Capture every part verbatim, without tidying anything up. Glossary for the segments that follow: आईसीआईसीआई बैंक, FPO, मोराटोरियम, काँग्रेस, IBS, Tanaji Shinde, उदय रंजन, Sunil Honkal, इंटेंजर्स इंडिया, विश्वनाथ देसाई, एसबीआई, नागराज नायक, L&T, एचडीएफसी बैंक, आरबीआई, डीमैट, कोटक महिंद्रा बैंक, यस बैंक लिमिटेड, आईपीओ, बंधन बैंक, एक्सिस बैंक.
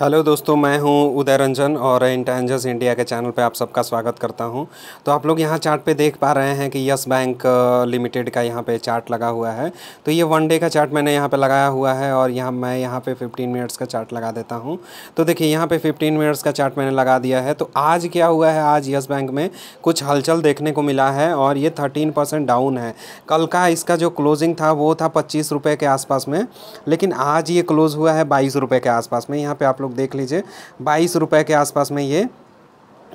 Hello दोस्तों, मैं हूं उदय रंजन और इंटेंजर्स इंडिया के चैनल पे आप सबका स्वागत करता हूं। तो आप लोग यहां चार्ट पे देख पा रहे हैं कि यस बैंक लिमिटेड का यहां पे चार्ट लगा हुआ है। तो ये वन डे का चार्ट मैंने यहां पे लगाया हुआ है और यहां मैं यहां पे फिफ्टीन मिनट्स का चार्ट लगा देता हूं। तो देखिए यहाँ पर फिफ्टीन मिनट्स का चार्ट मैंने लगा दिया है। तो आज क्या हुआ है, आज यस बैंक में कुछ हलचल देखने को मिला है और ये थर्टीन परसेंट डाउन है। कल का इसका जो क्लोजिंग था वो था पच्चीस रुपये के आसपास में, लेकिन आज ये क्लोज़ हुआ है बाईस रुपये के आसपास में। यहाँ पर आप लोग देख लीजिए बाईस रुपए के आसपास में ये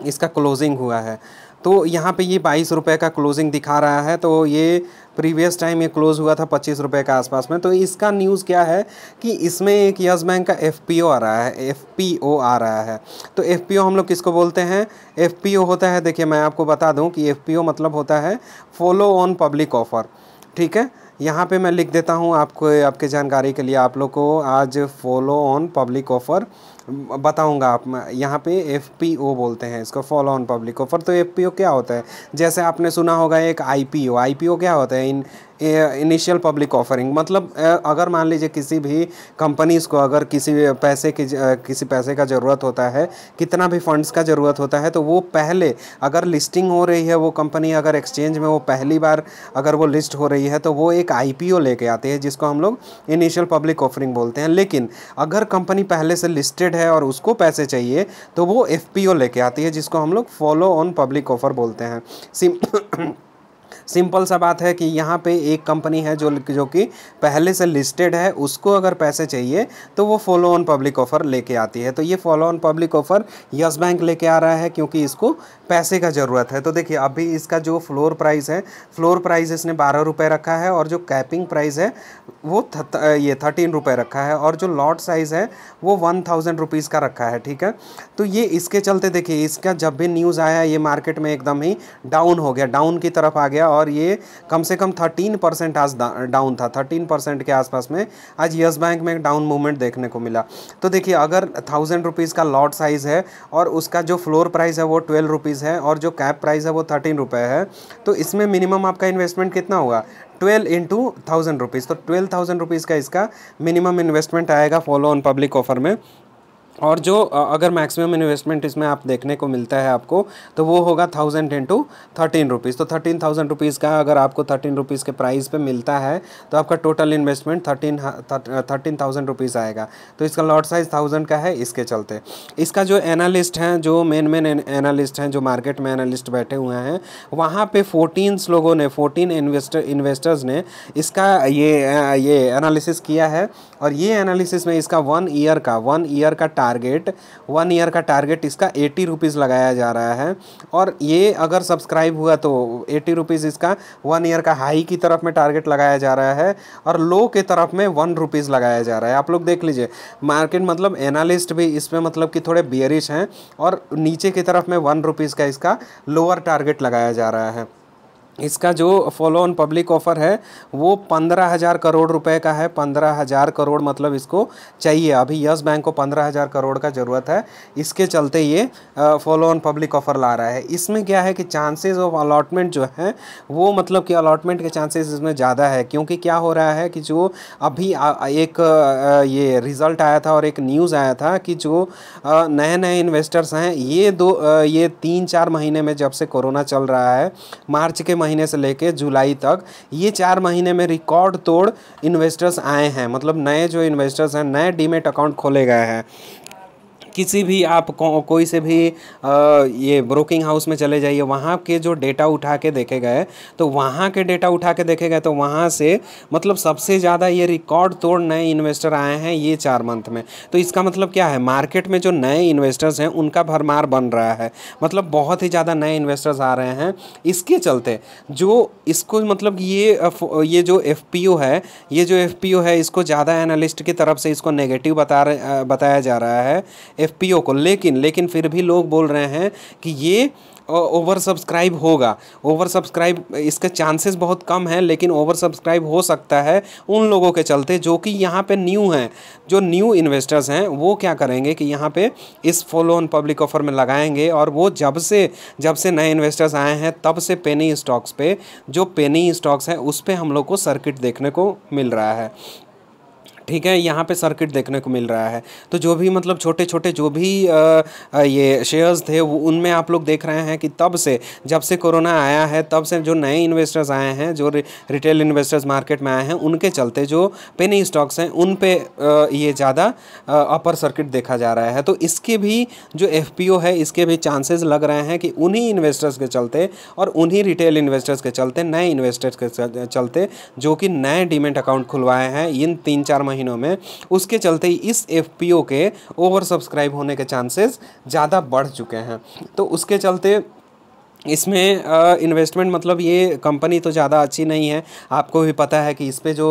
इसका क्लोजिंग हुआ है। तो यहाँ पे ये बाईस रुपए का क्लोजिंग दिखा रहा है। तो ये प्रीवियस टाइम ये क्लोज़ हुआ था पच्चीस रुपए के आसपास में। तो इसका न्यूज़ क्या है कि इसमें एक यस बैंक का एफपीओ आ रहा है, एफपीओ आ रहा है। तो एफपीओ हम लोग किसको बोलते हैं? एफपीओ होता है, देखिए मैं आपको बता दूँ कि एफपीओ मतलब होता है फॉलो ऑन पब्लिक ऑफर। ठीक है, यहाँ पे मैं लिख देता हूँ आपको, आपके जानकारी के लिए आप लोग को आज फॉलो ऑन पब्लिक ऑफ़र बताऊँगा। आप यहाँ पे एफपीओ बोलते हैं इसको, फॉलो ऑन पब्लिक ऑफ़र। तो एफपीओ क्या होता है? जैसे आपने सुना होगा एक आईपीओ। आईपीओ क्या होता है? इन इनिशियल पब्लिक ऑफरिंग। मतलब अगर मान लीजिए किसी भी कंपनीज़ को अगर किसी पैसे की किसी पैसे का ज़रूरत होता है, कितना भी फंड्स का ज़रूरत होता है, तो वो पहले अगर लिस्टिंग हो रही है, वो कंपनी अगर एक्सचेंज में वो पहली बार अगर वो लिस्ट हो रही है, तो वो एक आईपीओ लेके आते हैं जिसको हम लोग इनिशियल पब्लिक ऑफरिंग बोलते हैं। लेकिन अगर कंपनी पहले से लिस्टेड है और उसको पैसे चाहिए तो वो एफपीओ लेके आती है जिसको हम लोग फॉलो ऑन पब्लिक ऑफर बोलते हैं। सिम सिंपल सा बात है कि यहाँ पे एक कंपनी है जो जो कि पहले से लिस्टेड है, उसको अगर पैसे चाहिए तो वो फॉलो ऑन पब्लिक ऑफ़र लेके आती है। तो ये follow on public offer Yes bank लेके आ रहा है क्योंकि इसको पैसे का ज़रूरत है। तो देखिए अभी इसका जो फ्लोर प्राइस है, फ्लोर प्राइस इसने बारह रुपये रखा है और जो कैपिंग प्राइस है वो थत, ये थर्टीन रुपये रखा है और जो लॉट साइज़ है वो वन थाउजेंड रुपीज़ का रखा है। ठीक है, तो ये इसके चलते देखिए इसका जब भी न्यूज़ आया ये मार्केट में एकदम ही डाउन हो गया, डाउन की तरफ आ गया और ये कम से कम थर्टीन परसेंट आज डाउन था। थर्टीन परसेंट के आसपास में आज यस बैंक में एक डाउन मूवमेंट देखने को मिला। तो देखिए अगर थाउजेंड रुपीज़ का लॉट साइज़ है और उसका जो फ्लोर प्राइस है वो ट्वेल्व रुपीज़ है और जो कैप प्राइस है वो थर्टीन रुपये है, तो इसमें मिनिमम आपका इन्वेस्टमेंट कितना हुआ? Twelve into thousand rupees. तो ट्वेल्व थाउजेंड रुपीज़ का इसका मिनिमम इन्वेस्टमेंट आएगा फॉलो ऑन पब्लिक ऑफर में। और जो अगर मैक्सिमम इन्वेस्टमेंट इसमें आप देखने को मिलता है आपको, तो वो होगा थाउजेंड इंटू थर्टीन रुपीज़। तो थर्टीन थाउजेंड रुपीज़ का अगर आपको थर्टीन रुपीज़ के प्राइस पे मिलता है तो आपका total investment thirteen thirteen thousand rupees आएगा। तो इसका लॉट साइज़ थाउजेंड का है। इसके चलते इसका जो एनालिस्ट हैं, जो मेन मेन एनालिस्ट हैं, जो मार्केट में एनालिस्ट बैठे हुए हैं, वहाँ पर फोर्टीन लोगों ने फोर्टीन इन्वेस्टर इन्वेस्टर्स ने इसका ये ये एनालिसिस किया है। और ये एनालिसिस में इसका वन ईयर का वन ईयर का टारगेट वन ईयर का टारगेट इसका एटी रुपीज़ लगाया जा रहा है और ये अगर सब्सक्राइब हुआ तो एटी रुपीज़ इसका वन ईयर का हाई की तरफ में टारगेट लगाया जा रहा है और लो के तरफ में वन रुपीज़ लगाया जा रहा है। आप लोग देख लीजिए मार्केट मतलब एनालिस्ट भी इसमें मतलब कि थोड़े बियरिश हैं और नीचे की तरफ में वन रुपीज़ का इसका लोअर टारगेट लगाया जा रहा है। इसका जो फॉलो ऑन पब्लिक ऑफ़र है वो पंद्रह हज़ार करोड़ रुपए का है। पंद्रह हज़ार करोड़ मतलब इसको चाहिए, अभी यस बैंक को पंद्रह हज़ार करोड़ का ज़रूरत है। इसके चलते ये फॉलो ऑन पब्लिक ऑफ़र ला रहा है। इसमें क्या है कि चांसेस ऑफ अलॉटमेंट जो है वो मतलब कि अलॉटमेंट के चांसेस इसमें ज़्यादा है क्योंकि क्या हो रहा है कि जो अभी एक ये रिज़ल्ट आया था और एक न्यूज़ आया था कि जो नए नए इन्वेस्टर्स हैं ये दो ये तीन चार महीने में जब से कोरोना चल रहा है, मार्च के महीने से लेके जुलाई तक, ये चार महीने में रिकॉर्ड तोड़ इन्वेस्टर्स आए हैं। मतलब नए जो इन्वेस्टर्स हैं, नए डीमेट अकाउंट खोले गए हैं। किसी भी आप को, कोई से भी आ, ये ब्रोकिंग हाउस में चले जाइए, वहाँ के जो डेटा उठा के देखे गए तो वहाँ के डेटा उठा के देखे गए तो वहाँ से मतलब सबसे ज़्यादा ये रिकॉर्ड तोड़ नए इन्वेस्टर आए हैं ये चार मंथ में। तो इसका मतलब क्या है, मार्केट में जो नए इन्वेस्टर्स हैं उनका भरमार बन रहा है। मतलब बहुत ही ज़्यादा नए इन्वेस्टर्स आ रहे हैं। इसके चलते जो इसको मतलब ये ये जो एफपीओ है ये जो एफपीओ है इसको ज़्यादा एनालिस्ट की तरफ से इसको नेगेटिव बता रहे बताया जा रहा है एफपीओ को। लेकिन लेकिन फिर भी लोग बोल रहे हैं कि ये ओवर सब्सक्राइब होगा, ओवर सब्सक्राइब इसके चांसेस बहुत कम हैं लेकिन ओवर सब्सक्राइब हो सकता है उन लोगों के चलते जो कि यहाँ पे न्यू हैं। जो न्यू इन्वेस्टर्स हैं वो क्या करेंगे कि यहाँ पे इस फॉलो ऑन पब्लिक ऑफर में लगाएंगे और वो जब से जब से नए इन्वेस्टर्स आए हैं तब से पेनी स्टॉक्स पे जो पेनी स्टॉक्स हैं उस पर हम लोग को सर्किट देखने को मिल रहा है। ठीक है, यहाँ पे सर्किट देखने को मिल रहा है। तो जो भी मतलब छोटे छोटे जो भी आ, ये शेयर्स थे उनमें आप लोग देख रहे हैं कि तब से जब से कोरोना आया है तब से जो नए इन्वेस्टर्स आए हैं, जो रिटेल इन्वेस्टर्स मार्केट में आए हैं, उनके चलते जो पेनी स्टॉक्स हैं उन पे ये ज़्यादा अपर सर्किट देखा जा रहा है। तो इसके भी जो एफपीओ है इसके भी चांसेस लग रहे हैं कि उन्हीं इन्वेस्टर्स के चलते और उन्हीं रिटेल इन्वेस्टर्स के चलते, नए इन्वेस्टर्स के चलते जो कि नए डीमैट अकाउंट खुलवाए हैं इन तीन चार महीनों में, उसके चलते इस एफपीओ के ओवर सब्सक्राइब होने के चांसेस ज़्यादा बढ़ चुके हैं। तो उसके चलते इसमें इन्वेस्टमेंट मतलब ये कंपनी तो ज़्यादा अच्छी नहीं है, आपको भी पता है कि इस पर जो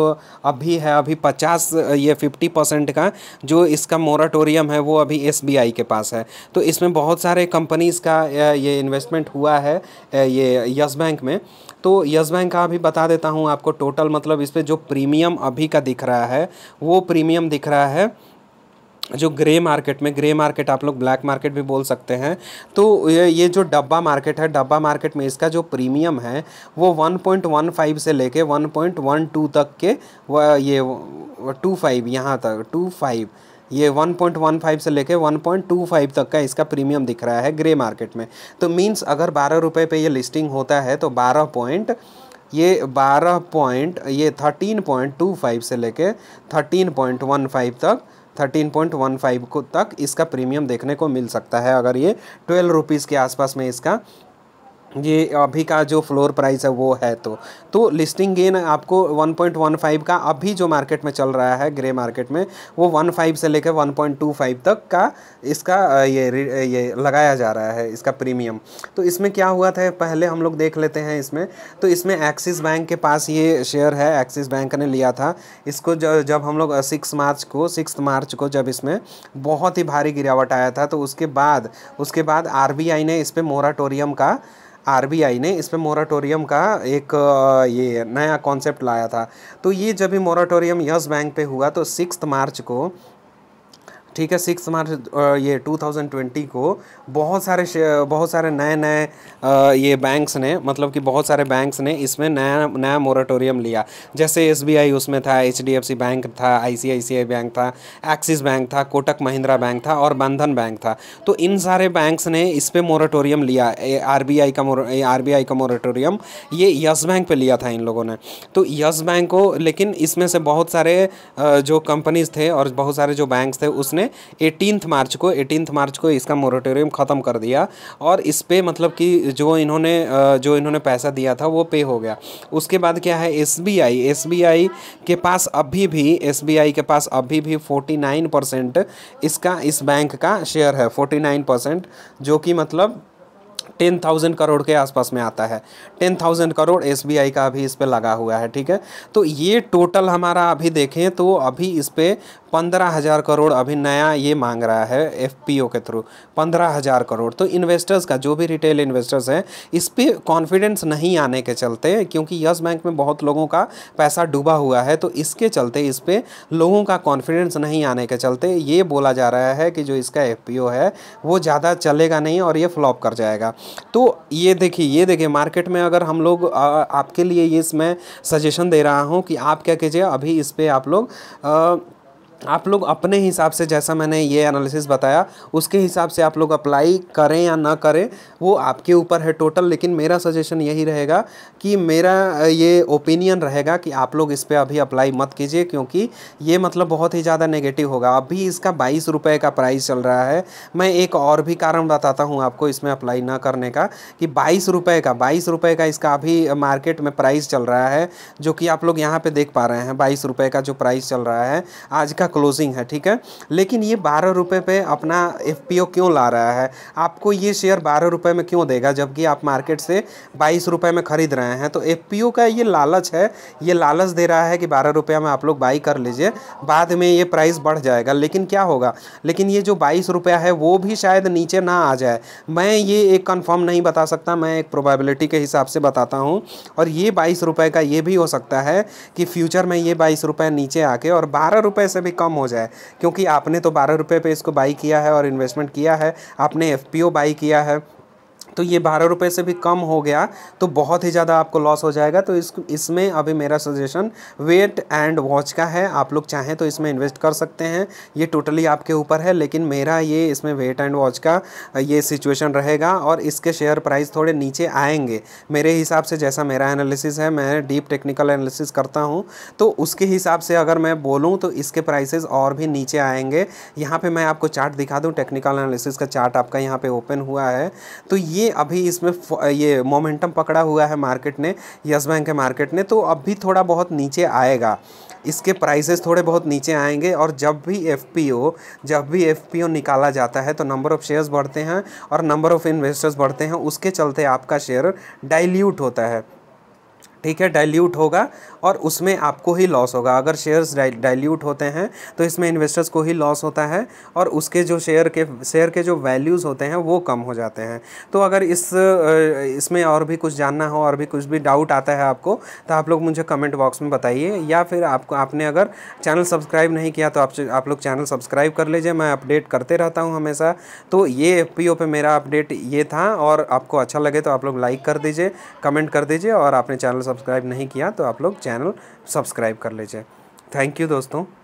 अभी है अभी पचास ये फिफ्टी परसेंट का जो इसका मोराटोरियम है वो अभी एसबीआई के पास है। तो इसमें बहुत सारे कंपनीज़ का ये इन्वेस्टमेंट हुआ है ये यस बैंक में। तो यस बैंक का भी बता देता हूँ आपको टोटल, मतलब इस पर जो प्रीमियम अभी का दिख रहा है वो प्रीमियम दिख रहा है जो ग्रे मार्केट में, ग्रे मार्केट आप लोग ब्लैक मार्केट भी बोल सकते हैं, तो ये जो डब्बा मार्केट है डब्बा मार्केट में इसका जो प्रीमियम है वो वन पॉइंट वन फाइव से लेके वन पॉइंट वन टू तक के, ये टू फाइव यहाँ तक टू फाइव, ये वन पॉइंट वन फाइव से लेके वन पॉइंट टू फाइव तक का इसका प्रीमियम दिख रहा है ग्रे मार्केट में। तो मीन्स अगर बारह रुपये पे ये लिस्टिंग होता है तो बारह पॉइंट ये बारह पॉइंट ये थर्टीन पॉइंट टू फाइव से लेके थर्टीन पॉइंट वन फाइव तक थर्टीन पॉइंट वन फाइव को तक इसका प्रीमियम देखने को मिल सकता है। अगर ये ट्वेल्व रुपीज़ के आसपास में इसका ये अभी का जो फ्लोर प्राइस है वो है तो तो लिस्टिंग गेन आपको वन पॉइंट वन फाइव का अभी जो मार्केट में चल रहा है ग्रे मार्केट में वो वन पॉइंट वन फाइव से लेकर वन पॉइंट टू फाइव तक का इसका ये ये लगाया जा रहा है इसका प्रीमियम। तो इसमें क्या हुआ था पहले हम लोग देख लेते हैं इसमें। तो इसमें एक्सिस बैंक के पास ये शेयर है, एक्सिस बैंक ने लिया था इसको जब हम लोग सिक्स मार्च को सिक्स मार्च को जब इसमें बहुत ही भारी गिरावट आया था, तो उसके बाद उसके बाद आरबीआई ने इस पर मोराटोरियम का आरबीआई ने इस पर मोराटोरियम का एक ये नया कॉन्सेप्ट लाया था। तो ये जब भी मोराटोरियम यस बैंक पे हुआ तो सिक्स मार्च को, ठीक है, सिक्स मार्च ये टू थाउजेंड ट्वेंटी को बहुत सारे बहुत सारे नए नए ये बैंक्स ने, मतलब कि बहुत सारे बैंक्स ने इसमें नया नया मोराटोरियम लिया। जैसे एसबीआई उसमें था, एचडीएफसी बैंक था, आईसीआईसीआई बैंक था, एक्सिस बैंक था, कोटक महिंद्रा बैंक था और बंधन बैंक था। तो इन सारे बैंक्स ने इस पर मोराटोरियम लिया, आरबीआई का आरबीआई का मोराटोरियम ये यस बैंक पर लिया था इन लोगों ने। तो यस बैंक को, लेकिन इसमें से बहुत सारे जो कंपनीज थे और बहुत सारे जो बैंक्स थे उसने एटीन्थ मार्च को एटीन्थ मार्च को इसका मोरेटोरियम ख़त्म कर दिया और इस पर मतलब कि जो इन्होंने जो इन्होंने पैसा दिया था वो पे हो गया। उसके बाद क्या है, एसबीआई एसबीआई के पास अभी भी एसबीआई के पास अभी भी फोर्टी नाइन परसेंट इसका इस बैंक का शेयर है, फोर्टी नाइन परसेंट, जो कि मतलब टेन थाउजेंड करोड़ के आसपास में आता है। टेन थाउजेंड करोड़ एसबीआई का अभी इस पे लगा हुआ है, ठीक है। तो ये टोटल हमारा अभी देखें तो अभी इस पे पंद्रह हज़ार करोड़ अभी नया ये मांग रहा है एफपीओ के थ्रू, पंद्रह हज़ार करोड़। तो इन्वेस्टर्स का, जो भी रिटेल इन्वेस्टर्स हैं, इस पे कॉन्फिडेंस नहीं आने के चलते, क्योंकि यस बैंक में बहुत लोगों का पैसा डूबा हुआ है, तो इसके चलते इस पे लोगों का कॉन्फिडेंस नहीं आने के चलते ये बोला जा रहा है कि जो इसका एफपीओ है वो ज़्यादा चलेगा नहीं और ये फ्लॉप कर जाएगा। तो ये देखिए ये देखिए मार्केट में अगर हम लोग आ, आपके लिए ये इसमें सजेशन दे रहा हूँ कि आप क्या कीजिए, अभी इस पर आप लोग आ, आप लोग अपने हिसाब से, जैसा मैंने ये एनालिसिस बताया उसके हिसाब से आप लोग अप्लाई करें या ना करें वो आपके ऊपर है टोटल। लेकिन मेरा सजेशन यही रहेगा कि मेरा ये ओपिनियन रहेगा कि आप लोग इस पर अभी अप्लाई मत कीजिए, क्योंकि ये मतलब बहुत ही ज़्यादा नेगेटिव होगा। अभी इसका बाईस रुपये का प्राइस चल रहा है। मैं एक और भी कारण बताता हूँ आपको इसमें अप्लाई ना करने का, कि बाईस रुपये का बाईस रुपये का इसका अभी मार्केट में प्राइस चल रहा है, जो कि आप लोग यहाँ पर देख पा रहे हैं बाईस रुपये का जो प्राइस चल रहा है आज का क्लोजिंग है, ठीक है। लेकिन ये बारह रुपये पे अपना एफपीओ क्यों ला रहा है, आपको ये शेयर बारह रुपये में क्यों देगा जबकि आप मार्केट से बाईस रुपये में खरीद रहे हैं? तो एफपीओ का ये लालच है, ये लालच दे रहा है कि बारह रुपये में आप लोग बाई कर लीजिए, बाद में ये प्राइस बढ़ जाएगा। लेकिन क्या होगा, लेकिन ये जो बाईस रुपया है वो भी शायद नीचे ना आ जाए। मैं ये एक कन्फर्म नहीं बता सकता, मैं एक प्रोबेबिलिटी के हिसाब से बताता हूँ। और ये बाईस रुपये का ये भी हो सकता है कि फ्यूचर में ये बाईस रुपये नीचे आके और बारह रुपये से भी कम हो जाए, क्योंकि आपने तो बारह रुपये पे इसको बाई किया है और इन्वेस्टमेंट किया है, आपने एफपीओ बाई किया है। तो ये बारह रुपये से भी कम हो गया तो बहुत ही ज़्यादा आपको लॉस हो जाएगा। तो इस इसमें अभी मेरा सजेशन वेट एंड वॉच का है। आप लोग चाहें तो इसमें इन्वेस्ट कर सकते हैं, ये टोटली आपके ऊपर है, लेकिन मेरा ये इसमें वेट एंड वॉच का ये सिचुएशन रहेगा और इसके शेयर प्राइस थोड़े नीचे आएंगे मेरे हिसाब से। जैसा मेरा एनालिसिस है, मैं डीप टेक्निकल एनालिसिस करता हूँ, तो उसके हिसाब से अगर मैं बोलूँ तो इसके प्राइसेस और भी नीचे आएंगे। यहाँ पे मैं आपको चार्ट दिखा दूँ, टेक्निकल एनालिसिस का चार्ट आपका यहाँ पे ओपन हुआ है। तो ये अभी इसमें ये मोमेंटम पकड़ा हुआ है मार्केट ने, यस बैंक के मार्केट ने, तो अभी थोड़ा बहुत नीचे आएगा, इसके प्राइसेस थोड़े बहुत नीचे आएंगे। और जब भी एफपीओ जब भी एफपीओ निकाला जाता है तो नंबर ऑफ़ शेयर्स बढ़ते हैं और नंबर ऑफ़ इन्वेस्टर्स बढ़ते हैं, उसके चलते आपका शेयर डाइल्यूट होता है, ठीक है, डाइल्यूट होगा और उसमें आपको ही लॉस होगा। अगर शेयर्स डाइल्यूट होते हैं तो इसमें इन्वेस्टर्स को ही लॉस होता है और उसके जो शेयर के शेयर के जो वैल्यूज़ होते हैं वो कम हो जाते हैं। तो अगर इस इसमें और भी कुछ जानना हो और भी कुछ भी डाउट आता है आपको तो आप लोग मुझे कमेंट बॉक्स में बताइए, या फिर आपको आपने अगर चैनल सब्सक्राइब नहीं किया तो आप आप लोग चैनल सब्सक्राइब कर लीजिए, मैं अपडेट करते रहता हूँ हमेशा। तो ये एफपीओ पे मेरा अपडेट ये था, और आपको अच्छा लगे तो आप लोग लाइक कर दीजिए, कमेंट कर दीजिए, और आपने चैनल सब्सक्राइब नहीं किया तो आप लोग चैनल सब्सक्राइब कर लीजिए। थैंक यू दोस्तों।